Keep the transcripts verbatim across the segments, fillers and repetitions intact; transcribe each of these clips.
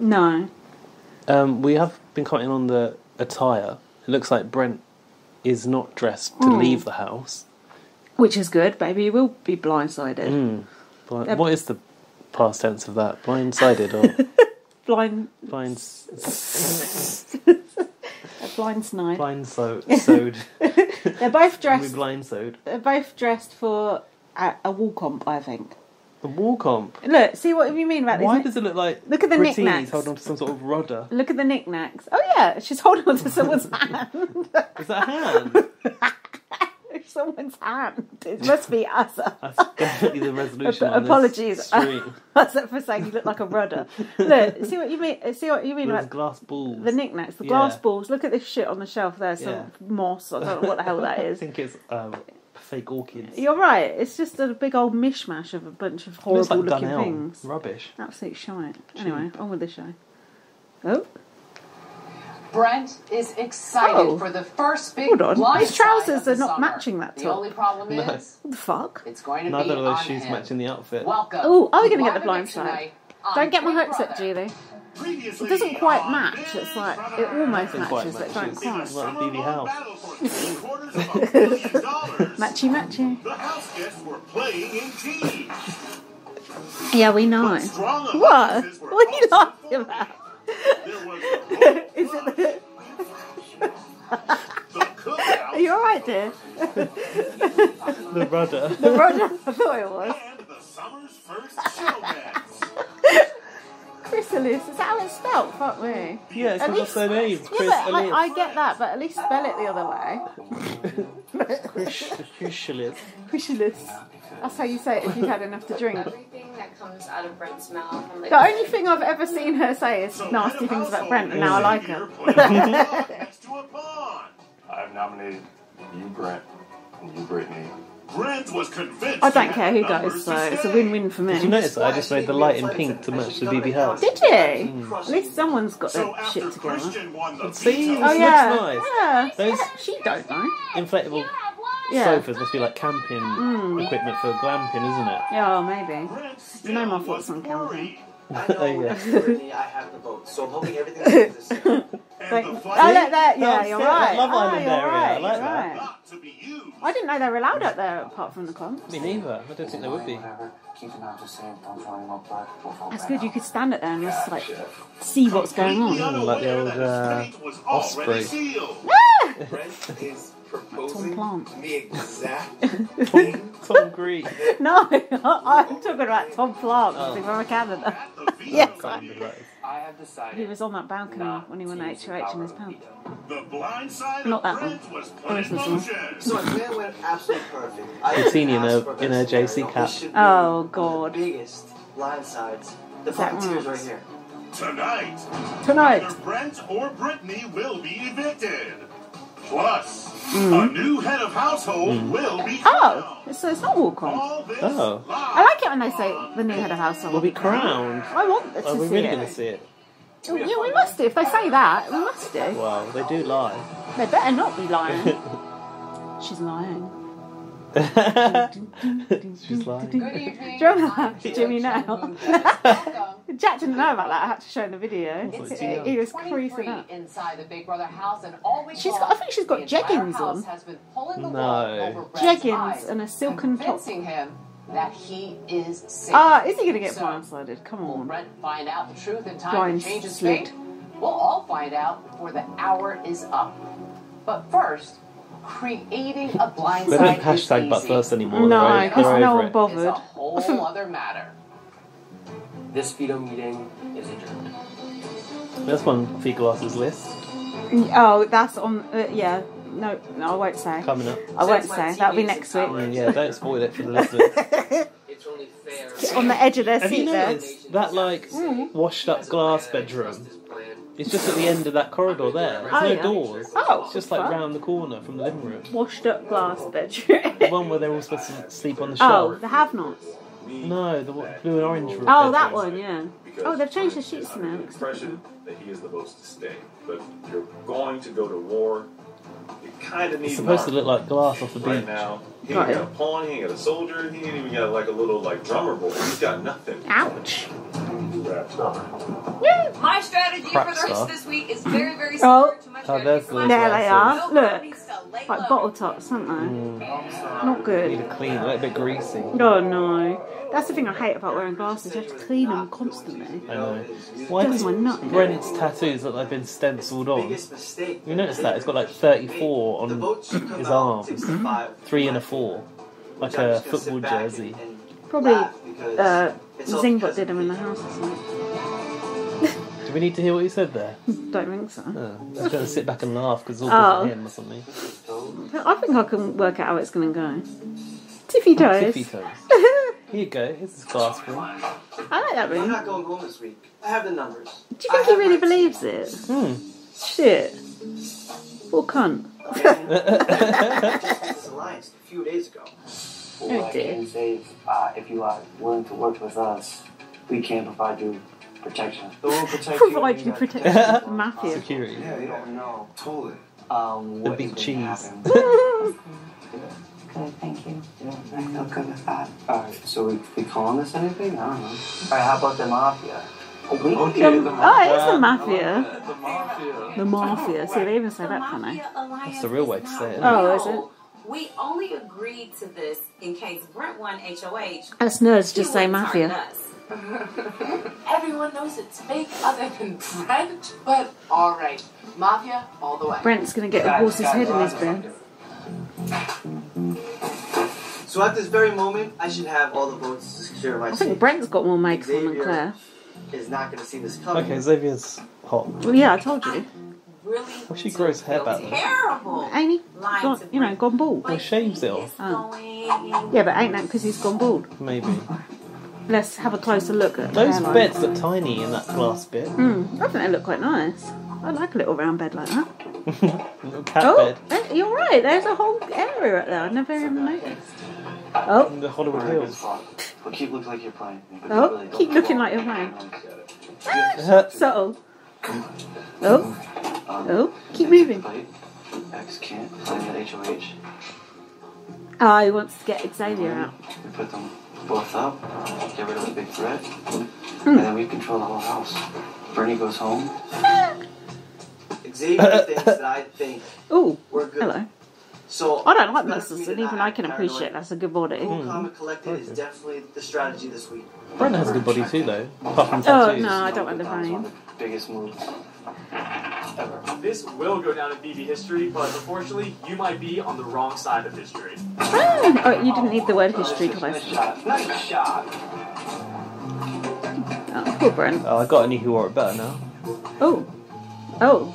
No. Um, we have been commenting on the attire. It looks like Brent is not dressed to mm. leave the house. Which is good. Maybe he will be blindsided. Mm. Blind- what is the past tense of that? Blindsided or... blind... Blind... A blind snide. Blind so- sewed. They're both dressed... We blind sewed. They're both dressed for a, a wall comp, I think. The wall comp. Look, see what you mean about this. Why ni- does it look like look at the Brittany's knickknacks holding on to some sort of rudder? Look at the knickknacks. Oh yeah, she's holding on to someone's hand. Is that a hand? It's someone's hand. It must be us. That's definitely the resolution. Ap- on apologies. That's it for saying you look like a rudder. Look, see what you mean. See what you mean about glass balls. The knickknacks, the yeah. glass balls. Look at this shit on the shelf there. Some yeah. moss. I don't know what the hell that is. I think it's. Um, Fake orchids. You're right. It's just a big old mishmash of a bunch of horrible-looking like things. Rubbish. Absolute shite. Anyway, on with the show. Oh. Brent is excited oh. for the first big. Hold on. His trousers are not summer. matching that top. The only problem is, no. what the fuck? It's going to Neither be of those shoes him. matching the outfit. Welcome. Oh, are we going to get the blind side? Don't get my hopes up, Julie. It doesn't quite match. It's like it almost matches, but don't quite. It's like B B House. Matchy, matchy. The house guests were playing in teams. Yeah, we know. What? What are you laughing about? Is it the? Are you all right, dear? The rudder. The rudder. I thought it was. And the summer's first show dance. Chrysalis, is that how it's spelt? Fuck me. Yeah, it's not so name. Chris yeah, but I, I get that, but at least spell it the other way. Chrysalis. Chrysalis. That's how you say it if you've had enough to drink. Everything that comes out of Brent's mouth. Like, the only thing I've ever seen her say is so nasty things about Brent, and now I like her. I've nominated you, Brent, and you, Brittany. Brent was convinced. I don't care who goes, so it's a win-win for me. Did you notice that I just made the light in pink to match the B B house? Did you? Mm. At least someone's got so their shit together. The See, oh, yeah. looks nice. Yeah. Those yeah. She don't know. Inflatable yeah. sofas must be like camping mm. equipment for glamping, isn't it? Yeah, oh, maybe. You know my thoughts on camping. I know oh, yeah. Brittany, I have the vote, so I'm hoping everything's going to stay. I like that, yeah, you're right. Love Island area, I like that. I didn't know they were allowed out there apart from the cons. Me neither, I don't think there would be. That's good, you could stand it there and just like see what's going on. Mm, like the old uh, Osprey. Ah! Tom Plant. The exact Tom, Tom Green. No, I'm talking about Tom Plant oh. from Canada. Yes, I, he was on that balcony when he won H O H in his pants. Not that one. This one. So I clearly went absolutely perfect. I've seen you in her in her J C cap. Oh God. The biggest blindsides. The volunteers right here. Tonight. Tonight. Either Brent or Brittany will be evicted. Plus, mm. a new head of household mm. will be. Oh, so it's not wall comp. Oh, I like it when they say the new head of household will be crowned. I want to see it. Are we really going to see it? Yeah, we must do. If they say that, we must do. Well, they do lie. They better not be lying. She's lying. She's lying. Good evening. Do you remember that? Jimmy now. Jack didn't know about that. I had to show in the video. It's it, it, he was creasing up. Inside the Big Brother house and all we she's got, I think she's got jeggings on. No. Jeggings and a silken top. Him that he is safe. Ah, is he going to get so, blindsided? Come on. Will Brent find out the truth in time Blind to change his fate? We'll all find out before the hour is up. But first... Creating a blindside. They don't hashtag but first anymore. No, because no one bothered. It's a whole other matter. This veto meeting is adjourned. That's one for glasses list. Oh, that's on. Uh, yeah, no, no, I won't say. Coming up. I won't say. That'll be next week. Mm, yeah, don't spoil it for the listeners. It's only fair. It's on the edge of their Have seat. You noticed there, that like mm. washed up glass bedroom. It's just at the end of that corridor there. There's oh, no yeah. doors. Oh, it's just like fun. round the corner from the living room. Washed up glass bedroom. The one where they're all supposed to sleep on the shelf. Oh, the have-nots. No, the blue and orange. Oh, bedroom. that one, yeah. Oh, they've changed the sheets now. The impression that he is the most to stay, but you're going to go to war. You kind of need. It's supposed to look like glass off the beach. Right now, he ain't got a pawn. He ain't got a soldier. He ain't even got like a little like drummer boy. He's got nothing. Ouch. that time. Yeah. My strategy Crap for the rest stuff. of this week is very, very similar oh. to my strategy for last week. There they are. Look, like bottle tops, aren't they? Mm. Not good. You need to clean, a little bit greasy. Oh no. That's the thing I hate about wearing glasses. You have to clean them constantly. I know. Why does Brent's tattoos look like they've been stenciled on? You notice that? It's got like thirty-four on his arms. Three and a four. Like a football jersey. Probably uh, Zingbot did them in the house or something. Do we need to hear what you said there? Don't think so. Oh, I'm going to sit back and laugh because it's all good for him or something. I think I can work out how it's going to go. Tiffy toes. Tiffy toes. Here you go. Here's his glass room. I like that room. I'm not going home this week. I have the numbers. Do you think he really believes it? Hmm. Shit. Poor cunt. Just alliance a few days ago. Well, I can say, uh, if you are willing to work with us, we can provide you protection. We'll protect provide you, you protection. protection. Mafia. Security. Yeah, they don't know. Totally. Um, the big cheese. Good, thank you. Yeah, I feel good with that. Alright, so we, we calling this anything? I don't know. Alright, how about the mafia? Okay, okay, the, the mafia. Oh, it's the mafia. The mafia. The mafia. See, they even say the that, funny. That's the real way to say it. Oh, is it? We only agreed to this in case Brent won H O H. Us nerds just say mafia. Everyone knows it's fake other than Brent, but alright. Mafia all the way. Brent's going to get the horse's head in his bin. So at this very moment, I should have all the votes to secure my I think seat. Brent's got more makes on than Claire. Is not going to see this coming. Okay, Xavier's hot. Well, yeah, I told you. Really? Well, she grows hair back then. Terrible. Ain't he? Got, you know, gone bald. Well, shaves it off. Oh. Yeah, but ain't that because he's gone bald? Maybe. Let's have a closer look at those hairline. Beds look tiny in that glass bit. Mm. I think they look quite nice. I like a little round bed like that. A little cat oh, bed. You're right. There's a whole area right there. I never even noticed. Oh. In the Hollywood Hills. Well, keep looking like you're playing. Oh, really keep looking like you're playing. Ah, subtle. Oh. Um, oh, keep moving. X can't play at H O H. Oh, he wants to get Xavier out. We put them both up, get rid of the big threat, mm. and then we control the whole house. Bernie goes home. Xavier thinks that I think Ooh, we're good. Hello. So I don't like muscles, and even I can appreciate that's a good body. Cool, calm, and collected is definitely the strategy this week. Brent has a good body too, though. Oh, no, I don't like the vein. Biggest moves ever. This will go down in B B history, but unfortunately, you might be on the wrong side of history. Oh, oh you didn't need the word history twice. Nice shot. Oh, cool, Brent. Oh, I got a new who wore it better now. Oh. Oh.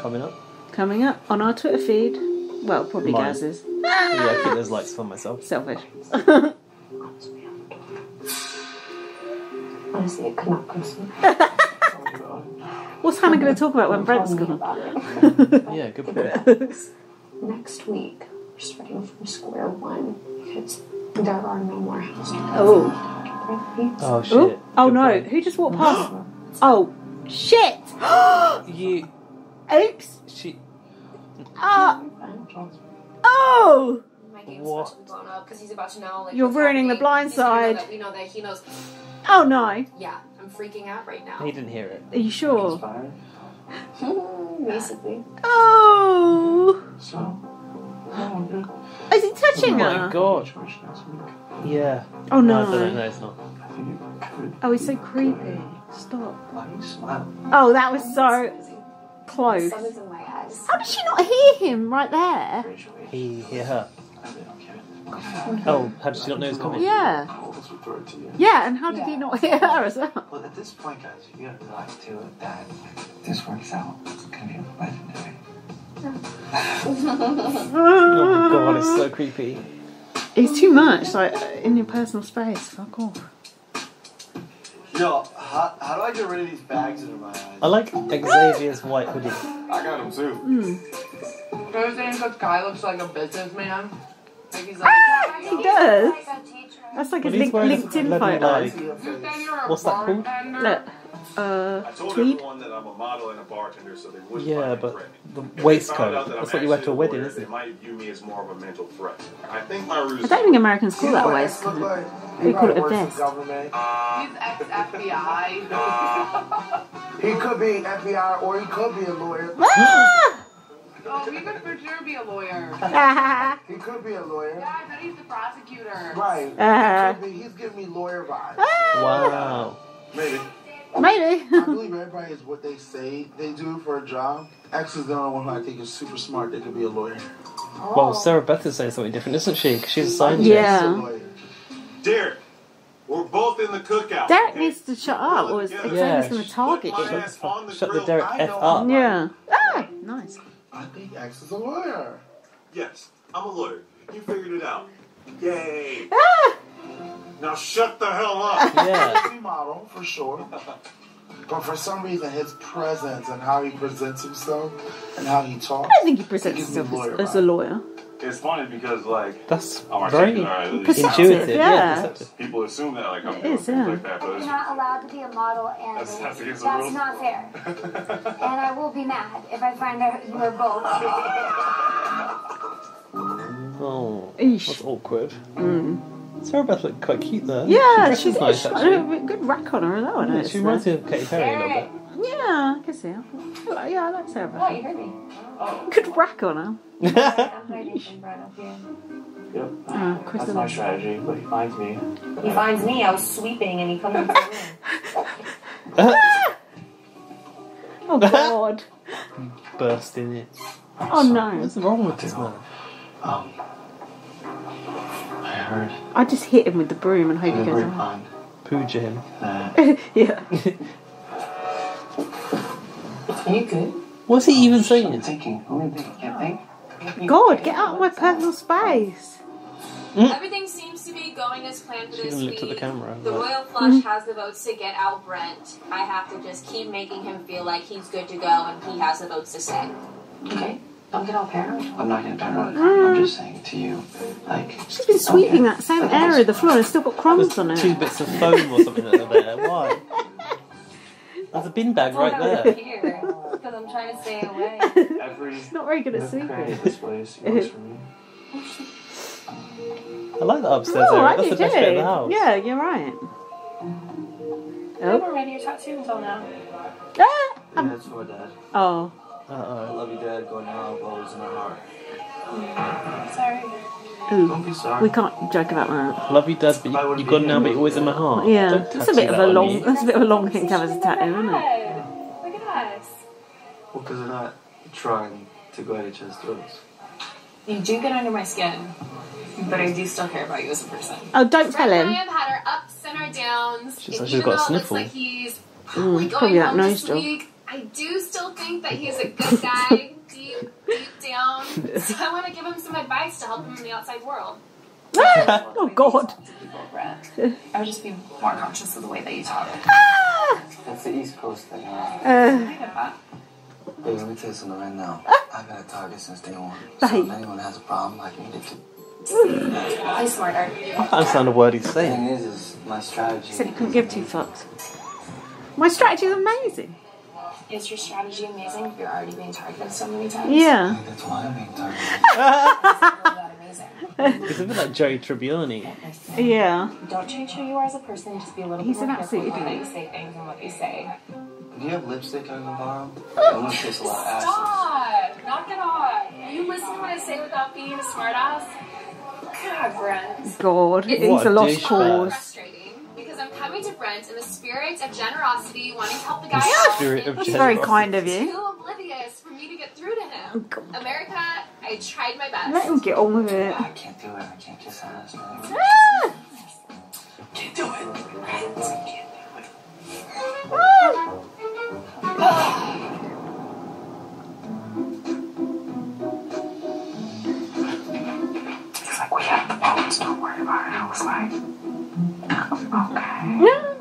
Coming up. Coming up on our Twitter feed. Well, probably Gaz's. Yeah, I think there's likes for myself. Selfish. Honestly, it could not consume. What's Hannah going to talk about when Brent's gone? Yeah, good point. Next week, we're starting from square one because there are no more houses. Oh. Oh, shit. Ooh. Oh, good no. Point. Who just walked past? Oh, shit. You. Oops. She. Ah. Uh, oh. My game's what? About to be blown up because he's about to know. Like, you're ruining the blind side. We know that he knows. Oh no. Yeah, I'm freaking out right now. He didn't hear it. Are you sure? Basically. Oh. So. Is he touching her? Oh my god. Yeah. Oh no. I don't know. It's not. Oh, he's so creepy. Stop. Oh, that was so close. How did she not hear him right there? He hear her. Oh, how did she not know he's coming? Yeah. Yeah, and how did yeah. he not hear her as well? Well, at this point, guys, you gotta realize too that if this works out, it's gonna be legendary. Oh my god, it's so creepy. It's too much, like in your personal space. Fuck off. Yo, how, how do I get rid of these bags under my eyes? I like Xavier's white hoodie. I got him too. Mm. They were saying this guy looks like a businessman. Like he's like, ah, he does. That's like well, his link, LinkedIn photo. What's that called? Look. Uh, I told tweed? everyone that I'm a model and a bartender, so they wouldn't yeah, but the if waistcoat. That's what you wear to a wedding, isn't it? They might view me as more of a mental threat. I think my reason. I don't think Americans call that a waistcoat. They call it a vest. Uh, He's ex F B I. Uh, he could be F B I or he could be a lawyer. Oh, he could for sure be a lawyer. He could be a lawyer. Yeah, I bet he's the prosecutor. Right. Uh, he be, he's giving me lawyer vibes. Wow. Maybe. Maybe. I believe everybody is what they say they do for a job. X is the only one who I think is super smart that could be a lawyer. Oh. Well, Sarah Beth is saying something different, isn't she? Because she's a scientist. Yeah. Derek, we're both in the cookout. Derek okay? needs to shut up, or yeah. Xavier's going to target you. Shut, shut the Derek F up. Yeah. Ah, nice. I think X is a lawyer. Yes, I'm a lawyer. You figured it out. Yay. Ah. Now shut the hell up. Yeah. He's a model, for sure. But for some reason, his presence and how he presents himself and how he talks. I don't think he presents himself a lawyer, as, as a lawyer. It's funny because, like, that's very intuitive. Yeah. yeah. People assume that, like, I'm doing things yeah. like that. But I'm not allowed to be a model, and that's, that's, that's not fair. And I will be mad if I find out you are both. Oh, Eesh. That's awkward. Mm. Sarah Beth looked quite cute there. Yeah, she she's nice. She's actually. A good rack on her, that one. Yeah, she reminds me of Katie Perry a little bit. Yeah, I can see her. Yeah, I like Sarah Beth. Oh, you heard me. Oh. Good rack on her. I'm hiding from Brent up here. Yep. Oh, That's my strategy, but he finds me. He finds me. I was sweeping and he comes into the room. Oh, God. Burst in it. I'm oh, sorry. no. What's wrong with this man? Um... I heard. I just hit him with the broom and hope he goes on. Pooja him. Uh, yeah. Are you good? What's he even saying? I'm thinking. I think. God, get out of my personal space. Mm. Everything seems to be going as planned for this week. The, camera, the Royal Flush mm. has the votes to get out Brent. I have to just keep making him feel like he's good to go and he has the votes to stay. Okay. Don't get all paranoid. I'm not getting paranoid. Mm. I'm just saying to you, like... She's been sweeping that same area of the floor and it's still got crumbs on it. Two bits of foam or something that are there. Why? There's a bin bag right there. Because I'm trying to stay away. Every She's not very good at sweeping. This place works for me. I like that upstairs oh, area. I That's the best bit of the house. Yeah, you're right. Oh. I haven't read your tattoo until now. Ah! Yeah, it's for Dad. Oh. Uh-oh. I love you, Dad. Going out, balls in my heart. Sorry. Ooh, don't be sorry. We can't joke about that. Love you, Dad, but you, you've gone now, but you're always in my heart. Yeah, don't that's a bit of that a long. That's a bit of a long thing to have as a tattoo, isn't it? Look at us. Well, because they're not trying to go at each other's throats. You do get under my skin, but I do still care about you as a person. Oh, don't tell him. I have had her ups and her downs. She's actually got a sniffle. Like he's probably going home this week. I do still think that he's a good guy, deep, deep down, so I want to give him some advice to help him in the outside world. Ah, oh, God. I would just be more conscious of the way that you talk. Ah. That's the East Coast thing, right? Uh, I get that. Hey, let me tell you something right now. I've been a target since day one, so if anyone has a problem, I can get it to... I'm smarter. I can't sound a word he's saying. The thing is, is my strategy... He said he couldn't give two fucks. My strategy is amazing. Is your strategy amazing if you're already being targeted so many times? Yeah. That's why I'm being targeted. It's a bit like Jerry Tribbiani. Yeah. Don't change who you are as a person, just be a little He's bit more careful about how you say things and what they say. Do you have lipstick on your arm? I want to taste a lot of asses. Stop! Knock it off! You listen to what I say without being a smartass? God, Brent. God, it's a lost cause. I'm coming to Brent in the spirit of generosity, wanting to help the guy out. That's very kind of you. Too oblivious for me to get through to him. Oh, America, I tried my best. Let him get on with it. I can't do it. I can't kiss her. Ah! Can't do it. Brent. Can't do it. Ah! Ah! It's like we have the bones. Don't worry about it. I was like... Okay. Yeah.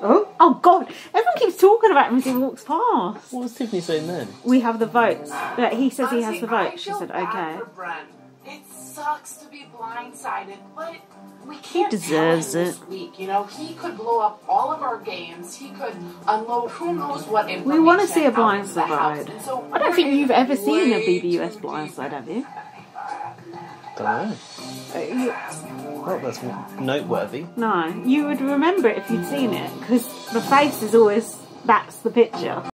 Oh, oh God! Everyone keeps talking about him as he walks past. What was Tiffany saying then? We have the votes. Like, he says Honestly, he has the votes. She said, "Okay." It sucks to be blindsided, but we can't he deserves tell him this it. week. You know, he could blow up all of our games. He could unload who knows what information. We want to see a blindside. So I don't think you've ever seen a B B U S blindside, have you? I don't know. Well, that's noteworthy. No, you would remember it if you'd seen it, because the face is always, that's the picture.